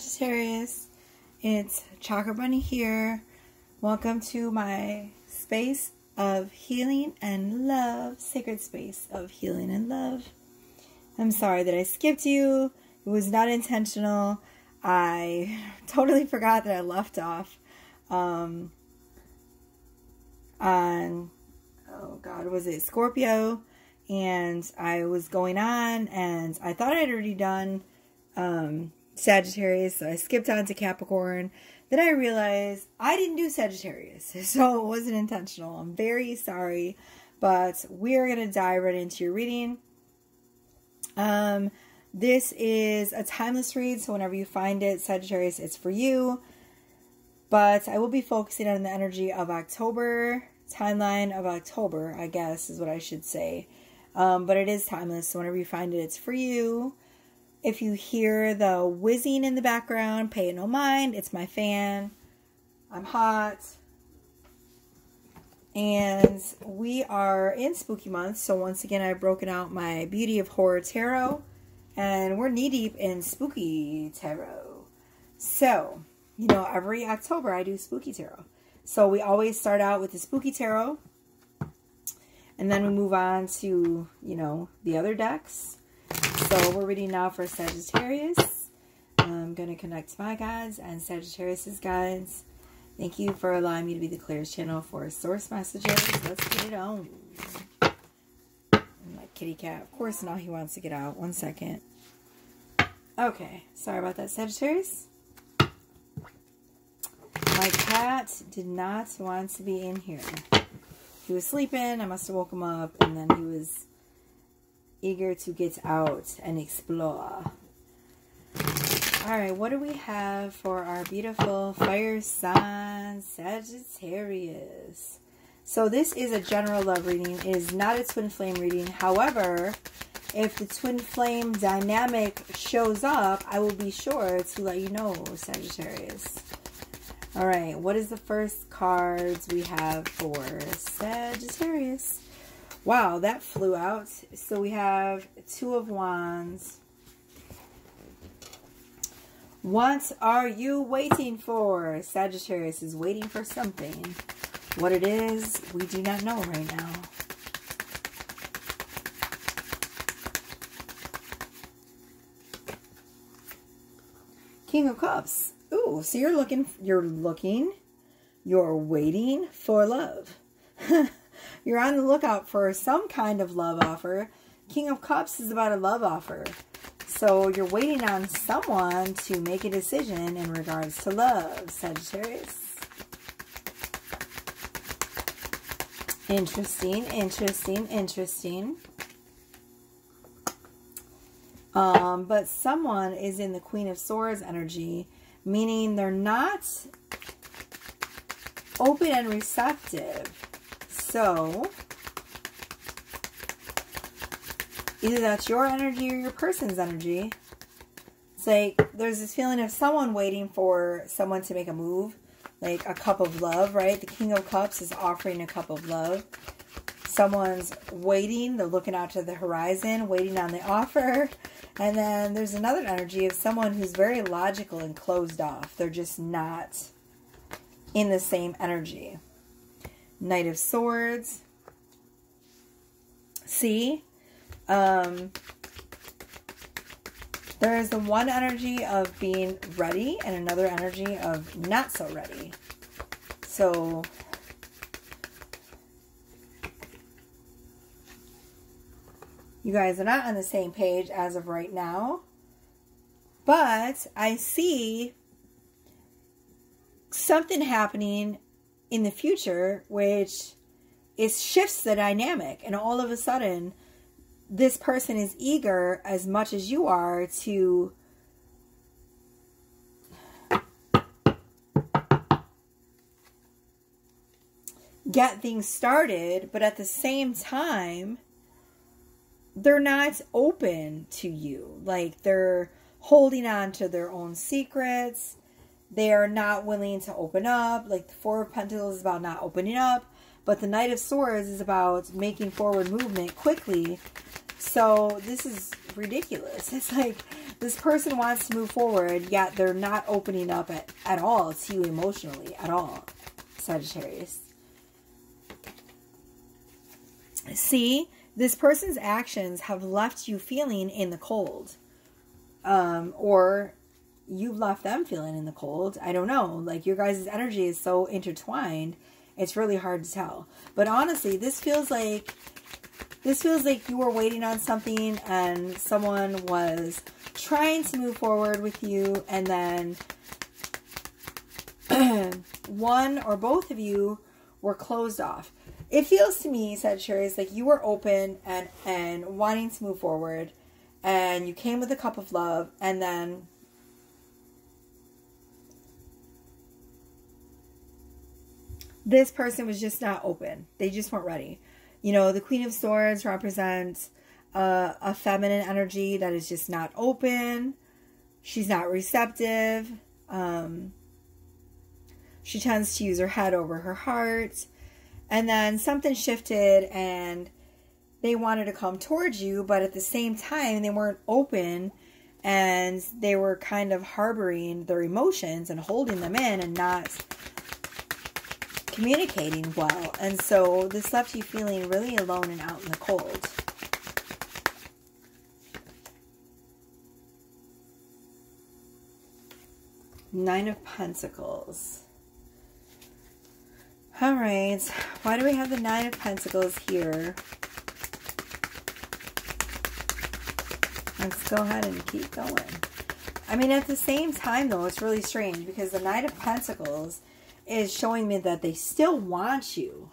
Sagittarius, it's Chakra Bunny here. Welcome to my space of healing and love, sacred space of healing and love. I'm sorry that I skipped you. It was not intentional. I totally forgot that I left off on, oh God, was it Scorpio? And I was going on and I thought I'd already done Sagittarius, so I skipped on to Capricorn. Then I realized I didn't do Sagittarius, so it wasn't intentional. I'm very sorry, but we're going to dive right into your reading. This is a timeless read, so whenever you find it, Sagittarius, it's for you. But I will be focusing on the energy of October, timeline of October, I guess is what I should say. But it is timeless, so whenever you find it, it's for you. If you hear the whizzing in the background, pay it no mind. It's my fan. I'm hot. And we are in spooky month. So once again, I've broken out my Beauty of Horror Tarot. And we're knee-deep in spooky tarot. So, you know, every October I do spooky tarot. So we always start out with the spooky tarot. And then we move on to, you know, the other decks. So we're reading now for Sagittarius. I'm going to connect my guides and Sagittarius's guides. Thank you for allowing me to be the clearest channel for source messages. Let's get it on. And my kitty cat, of course, now he wants to get out. One second. Okay, sorry about that, Sagittarius. My cat did not want to be in here. He was sleeping. I must have woke him up, and then he was eager to get out and explore. Alright, what do we have for our beautiful fire sign, Sagittarius? So this is a general love reading. It is not a twin flame reading. However, if the twin flame dynamic shows up, I will be sure to let you know, Sagittarius. Alright, what is the first cards we have for Sagittarius? Wow, that flew out. So we have Two of Wands. What are you waiting for? Sagittarius is waiting for something. What it is, we do not know right now. King of Cups. Ooh, so you're waiting for love. You're on the lookout for some kind of love offer. King of Cups is about a love offer. So you're waiting on someone to make a decision in regards to love, Sagittarius. Interesting, interesting, interesting. But someone is in the Queen of Swords energy, meaning they're not open and receptive. So, either that's your energy or your person's energy. It's like, there's this feeling of someone waiting for someone to make a move. Like a cup of love, right? The King of Cups is offering a cup of love. Someone's waiting. They're looking out to the horizon, waiting on the offer. And then there's another energy of someone who's very logical and closed off. They're just not in the same energy. Knight of Swords. See? There is the one energy of being ready and another energy of not so ready. So, you guys are not on the same page as of right now. But I see something happening in the future, which it shifts the dynamic, and all of a sudden this person is eager as much as you are to get things started, but at the same time they're not open to you. Like, they're holding on to their own secrets. They are not willing to open up. Like, the Four of Pentacles is about not opening up. But the Knight of Swords is about making forward movement quickly. So, this is ridiculous. It's like, This person wants to move forward, yet they're not opening up at all to you emotionally, at all, Sagittarius. See, this person's actions have left you feeling in the cold. Or you've left them feeling in the cold. I don't know. Like, your guys' energy is so intertwined, it's really hard to tell. But honestly, this feels like you were waiting on something and someone was trying to move forward with you, and then one or both of you were closed off. It feels to me, Sagittarius, like you were open and wanting to move forward, and you came with a cup of love, and then this person was just not open. They just weren't ready. You know, the Queen of Swords represents a feminine energy that is just not open. She's not receptive. She tends to use her head over her heart. And then something shifted and they wanted to come towards you, but at the same time, they weren't open and they were kind of harboring their emotions and holding them in and not communicating well, and so this left you feeling really alone and out in the cold. Nine of Pentacles. All right, why do we have the Nine of Pentacles here? Let's go ahead and keep going. I mean, at the same time, though, it's really strange because the Nine of Pentacles is showing me that they still want you.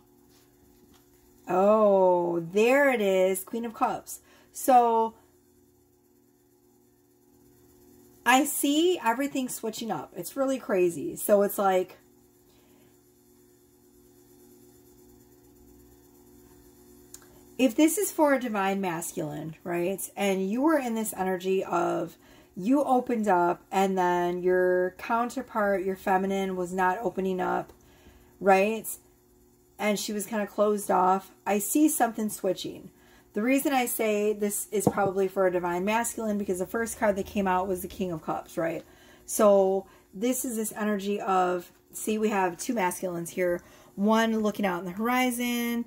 Oh, there it is, Queen of Cups. So I see everything switching up. It's really crazy. So it's like if this is for a divine masculine, right? And you were in this energy of you opened up and then your counterpart, your feminine, was not opening up, right? And she was kind of closed off. I see something switching. The reason I say this is probably for a divine masculine because the first card that came out was the King of Cups, right? So this is this energy of, see, we have two masculines here. One looking out in the horizon,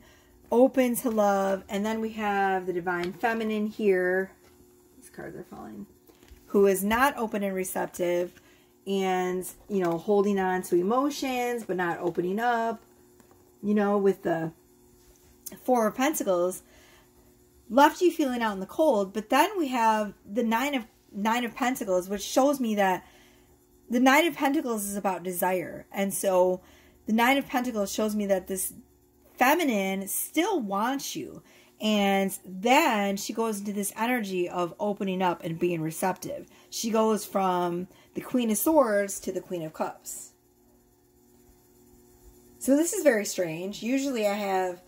open to love. And then we have the divine feminine here. These cards are falling. Who is not open and receptive and, you know, holding on to emotions but not opening up. You know, with the Four of Pentacles, left you feeling out in the cold. But then we have the Nine of Pentacles, which shows me that the Nine of Pentacles is about desire. And so the Nine of Pentacles shows me that this feminine still wants you. And then she goes into this energy of opening up and being receptive. She goes from the Queen of Swords to the Queen of Cups. So this is very strange. Usually I'm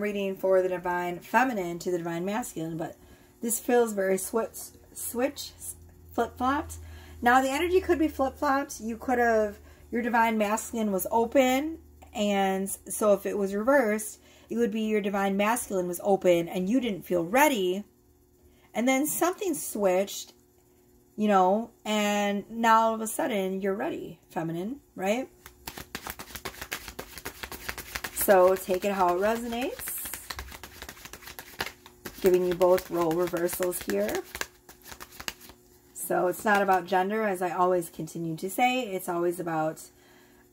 reading for the divine feminine to the divine masculine, but this feels very flip-flopped. Now the energy could be flip-flopped. You could have, your divine masculine was open, and so if it was reversed, it would be your divine masculine was open and you didn't feel ready. And then something switched, you know, and now all of a sudden you're ready, feminine, right? So take it how it resonates. Giving you both role reversals here. So it's not about gender, as I always continue to say. It's always about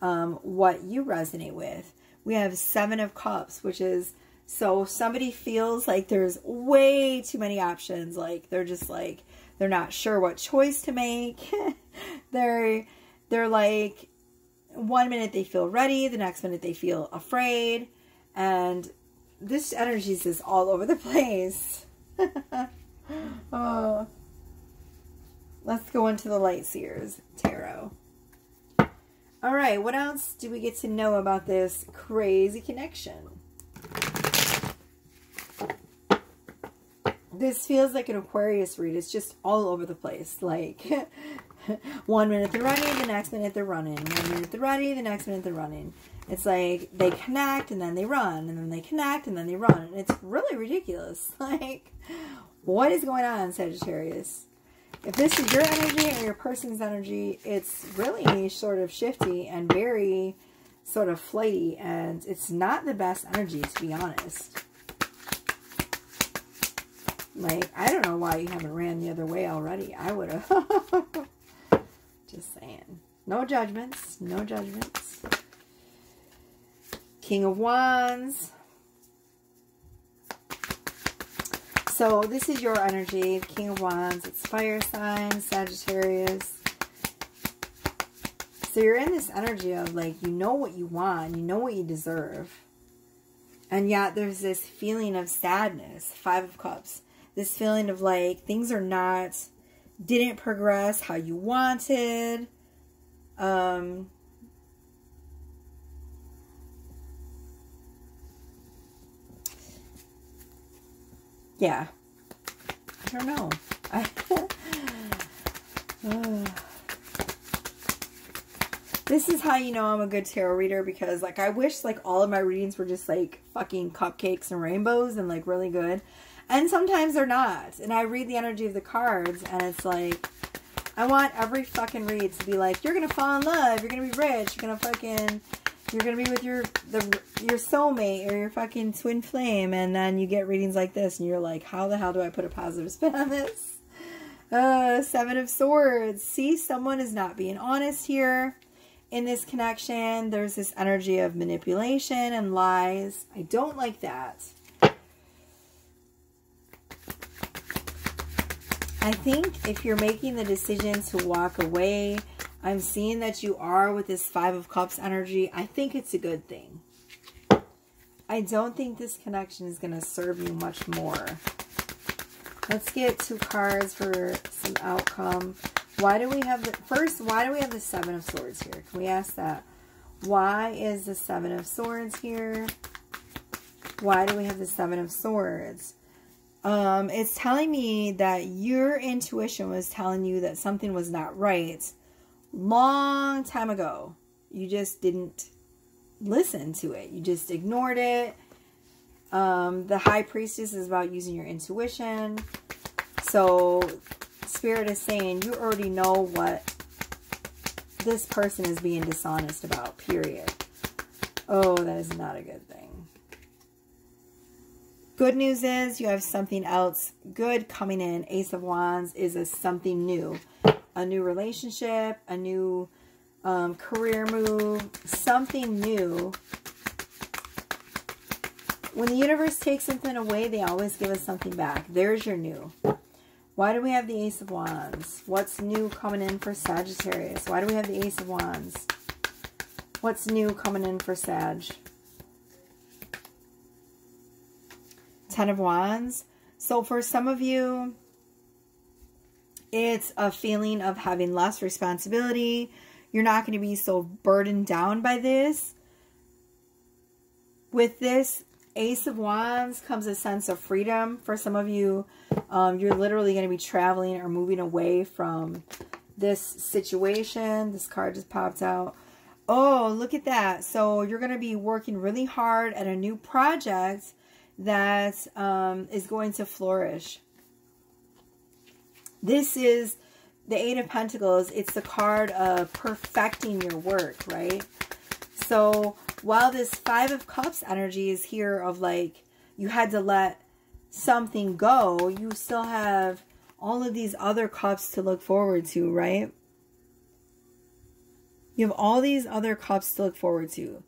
what you resonate with. We have Seven of Cups, which is, so somebody feels like there's way too many options. Like, they're just like, they're not sure what choice to make. they're like, one minute they feel ready, the next minute they feel afraid. And this energy is all over the place. Oh. Let's go into the Light Seers Tarot. All right, what else do we get to know about this crazy connection? This feels like an Aquarius read. It's just all over the place. Like, one minute they're ready, the next minute they're running. One minute they're ready, the next minute they're running. It's like they connect and then they run, and then they connect and then they run. And it's really ridiculous. Like, what is going on, Sagittarius? If this is your energy or your person's energy, it's really sort of shifty and very sort of flighty, and it's not the best energy, to be honest. Like, I don't know why you haven't ran the other way already. I would have. Just saying. No judgments. No judgments. King of Wands. So this is your energy, King of Wands. It's fire sign, Sagittarius. So you're in this energy of, like, you know what you want, you know what you deserve. And yet there's this feeling of sadness, Five of Cups. This feeling of, like, things are not, didn't progress how you wanted. Yeah, I don't know. This is how you know I'm a good tarot reader, because, like, I wish, like, all of my readings were just, like, fucking cupcakes and rainbows and, like, really good. And sometimes they're not. And I read the energy of the cards, and it's like, I want every fucking read to be like, you're going to fall in love, you're going to be rich, you're going to fucking... You're going to be with your soulmate or your fucking twin flame. And then you get readings like this and you're like, how the hell do I put a positive spin on this? Seven of Swords. See, someone is not being honest here in this connection. There's this energy of manipulation and lies. I don't like that. I think if you're making the decision to walk away, I'm seeing that you are with this Five of Cups energy. I think it's a good thing. I don't think this connection is going to serve you much more. Let's get two cards for some outcome. Why do we have the... First, why do we have the Seven of Swords here? Can we ask that? Why is the Seven of Swords here? Why do we have the Seven of Swords? It's telling me that your intuition was telling you that something was not right. Long time ago, you just didn't listen to it. You just ignored it. The High Priestess is about using your intuition. So Spirit is saying you already know what this person is being dishonest about, period. Oh, that is not a good thing. Good news is you have something else good coming in. Ace of Wands is a something new. A new relationship, a new career move, something new. When the universe takes something away, they always give us something back. There's your new. Why do we have the Ace of Wands? What's new coming in for Sagittarius? Why do we have the Ace of Wands? What's new coming in for Sag? Ten of Wands. So for some of you, it's a feeling of having less responsibility. You're not going to be so burdened down by this. With this Ace of Wands comes a sense of freedom. For some of you, you're literally going to be traveling or moving away from this situation. This card just popped out. Oh, look at that. So you're going to be working really hard at a new project that is going to flourish. This is the Eight of Pentacles. It's the card of perfecting your work, right? So while this Five of Cups energy is here of, like, you had to let something go, you still have all of these other cups to look forward to, right? You have all these other cups to look forward to.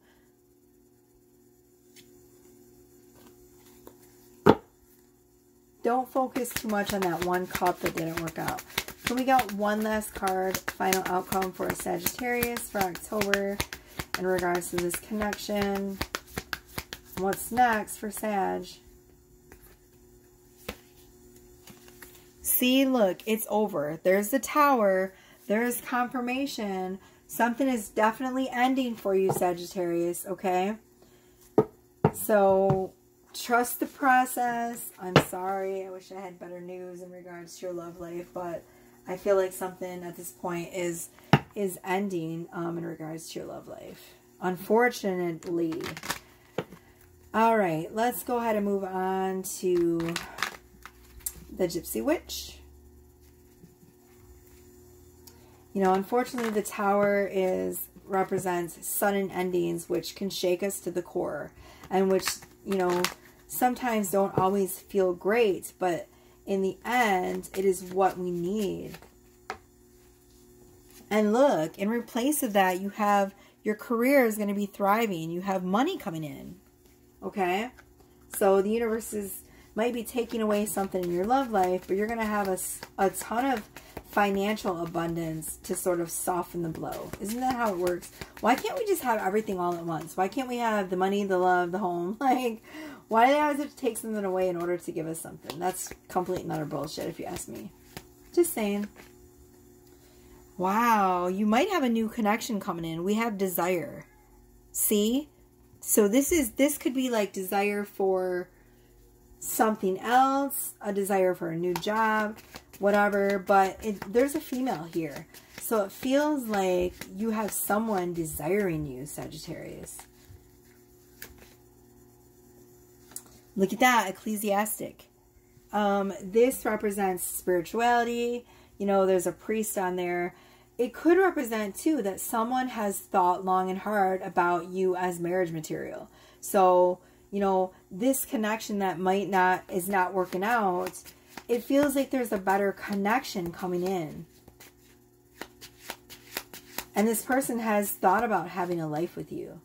Don't focus too much on that one cup that didn't work out. So we got one last card, final outcome for Sagittarius for October in regards to this connection. What's next for Sag? See, look, it's over. There's the Tower. There's confirmation. Something is definitely ending for you, Sagittarius, okay? So... trust the process. I'm sorry. I wish I had better news in regards to your love life, but I feel like something at this point is ending in regards to your love life. Unfortunately. All right. Let's go ahead and move on to the Gypsy Witch. You know, unfortunately, the Tower represents sudden endings, which can shake us to the core, and which, you know, sometimes don't always feel great, but in the end, it is what we need. And look, in replace of that, you have your career is going to be thriving. You have money coming in. Okay? So the universe might be taking away something in your love life, but you're going to have a ton of financial abundance to sort of soften the blow. Isn't that how it works? Why can't we just have everything all at once? Why can't we have the money, the love, the home? Like, why do they always have to take something away in order to give us something? That's complete and utter bullshit, if you ask me. Just saying. Wow, you might have a new connection coming in. We have desire. See? So this could be like desire for something else, a desire for a new job, whatever, but there's a female here. So it feels like you have someone desiring you, Sagittarius. Look at that, ecclesiastic. This represents spirituality. You know, there's a priest on there. It could represent, too, that someone has thought long and hard about you as marriage material. So, you know, this connection that is not working out, it feels like there's a better connection coming in. And this person has thought about having a life with you.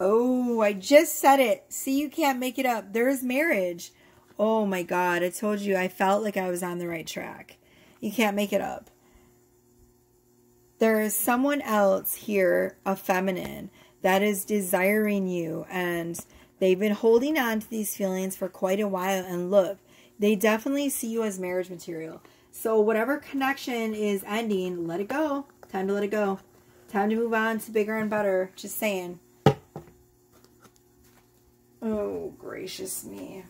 Oh, I just said it. See, you can't make it up. There is marriage. Oh my God, I told you, I felt like I was on the right track. You can't make it up. There is someone else here, a feminine, that is desiring you. And they've been holding on to these feelings for quite a while. And look, they definitely see you as marriage material. So whatever connection is ending, let it go. Time to let it go. Time to move on to bigger and better. Just saying. Oh, gracious me.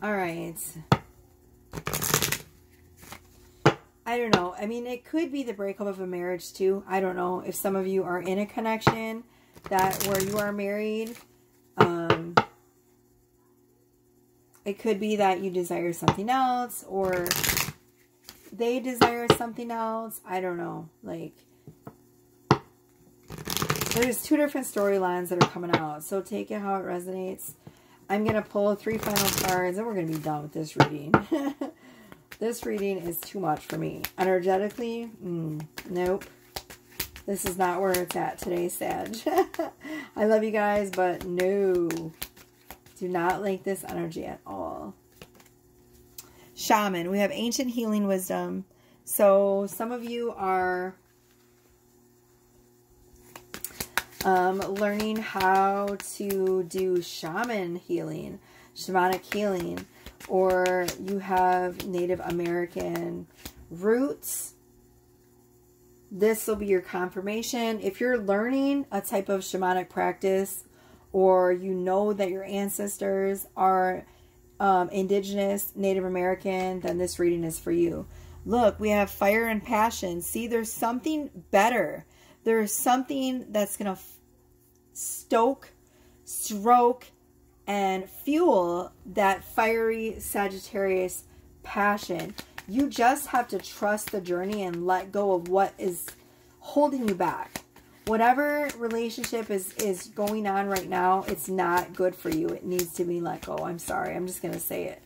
All right. I don't know. I mean, it could be the breakup of a marriage, too. I don't know if some of you are in a connection where you are married. It could be that you desire something else or they desire something else. I don't know. Like, there's two different storylines that are coming out. So take it how it resonates. I'm going to pull three final cards and we're going to be done with this reading. This reading is too much for me. Energetically, nope. This is not where it's at today, Sag. I love you guys, but no. Do not like this energy at all. Shaman. We have ancient healing wisdom. So some of you are learning how to do shamanic healing, or you have Native American roots. This will be your confirmation. If you're learning a type of shamanic practice, or you know that your ancestors are indigenous, Native American, then this reading is for you. Look, we have fire and passion. See, there's something better. There's something that's going to stroke, and fuel that fiery Sagittarius passion. You just have to trust the journey and let go of what is holding you back. Whatever relationship is going on right now, it's not good for you. It needs to be let go. I'm sorry. I'm just going to say it.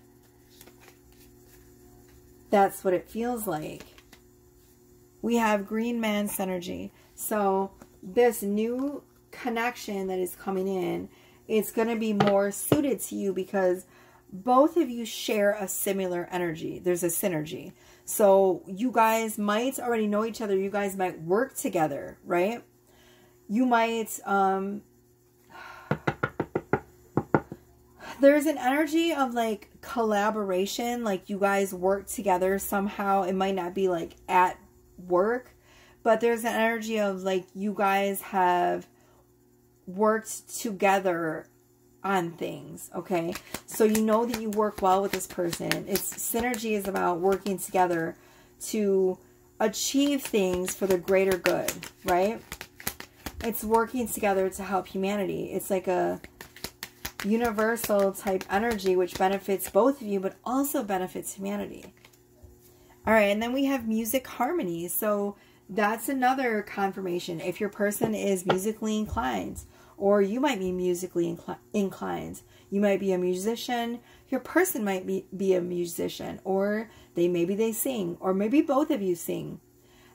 That's what it feels like. We have green man's energy. So this new connection that is coming in, it's going to be more suited to you because both of you share a similar energy. There's a synergy. So you guys might already know each other. You guys might work together, right? You might, there's an energy of like collaboration. Like you guys work together somehow. It might not be like at work, but there's an energy of like you guys have worked together on things, okay? So you know that you work well with this person. It's synergy is about working together to achieve things for the greater good, right? It's working together to help humanity. It's like a universal type energy, which benefits both of you, but also benefits humanity. All right, and then we have music harmony. So that's another confirmation. If your person is musically inclined, or you might be musically inclined, you might be a musician, your person might be a musician, or maybe they sing, or maybe both of you sing.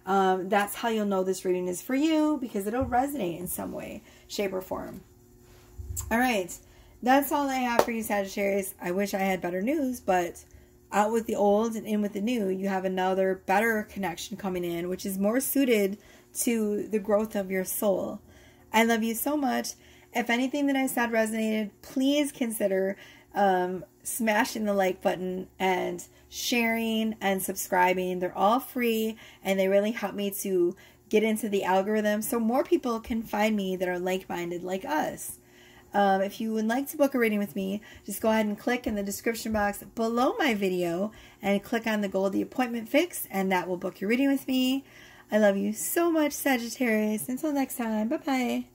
That's how you'll know this reading is for you, because it'll resonate in some way, shape, or form. All right, that's all I have for you, Sagittarius. I wish I had better news, but out with the old and in with the new, you have another better connection coming in, which is more suited to the growth of your soul. I love you so much. If anything that I said resonated, please consider smashing the like button and sharing and subscribing. They're all free, and they really help me to get into the algorithm so more people can find me that are like-minded like us. If you would like to book a reading with me, just go ahead and click in the description box below my video and click on the Goldie appointment fix, and that will book your reading with me. I love you so much, Sagittarius. Until next time, bye-bye.